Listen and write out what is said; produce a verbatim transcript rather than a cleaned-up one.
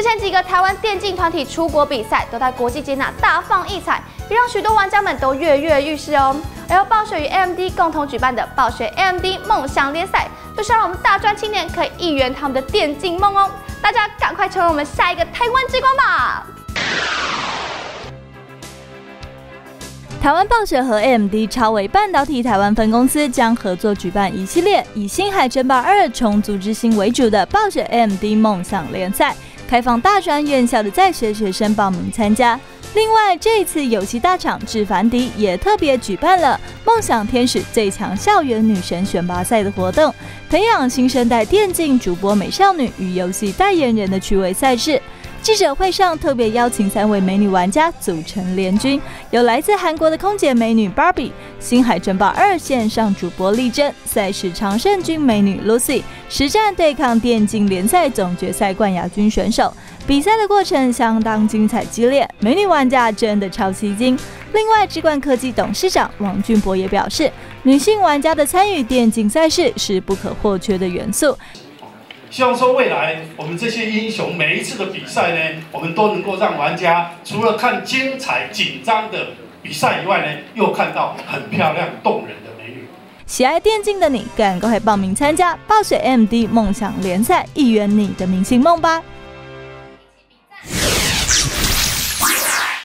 之前几个台湾电竞团体出国比赛，都在国际接纳大放异彩，也让许多玩家们都跃跃欲试哦。而由暴雪与 A M D 共同举办的暴雪 A M D 梦想联赛，就是让我们大专青年可以一圆他们的电竞梦哦！大家赶快成为我们下一个台湾之光吧！ 台湾暴雪和 A M D 超微半导体台湾分公司将合作举办一系列以《星海争霸二：虫族之心》为主的暴雪 A M D 梦想联赛，开放大专院校的在学学生报名参加。另外，这次游戏大厂智凡迪也特别举办了梦想天使最强校园女神选拔赛的活动，培养新生代电竞主播、美少女与游戏代言人的趣味赛事。 记者会上特别邀请三位美女玩家组成联军，有来自韩国的空姐美女 Barbie、星海争霸二线上主播丽珍、赛事常胜军美女 Lucy， 实战对抗电竞联赛总决赛冠亚军选手。比赛的过程相当精彩激烈，美女玩家真的超吸睛。另外，智冠科技董事长王俊博也表示，女性玩家的参与电竞赛事是不可或缺的元素。 希望说未来我们这些英雄每一次的比赛呢，我们都能够让玩家除了看精彩紧张的比赛以外呢，又看到很漂亮动人的美女。喜爱电竞的你，赶快报名参加暴雪 A M D 梦想联赛，一圆你的明星梦吧！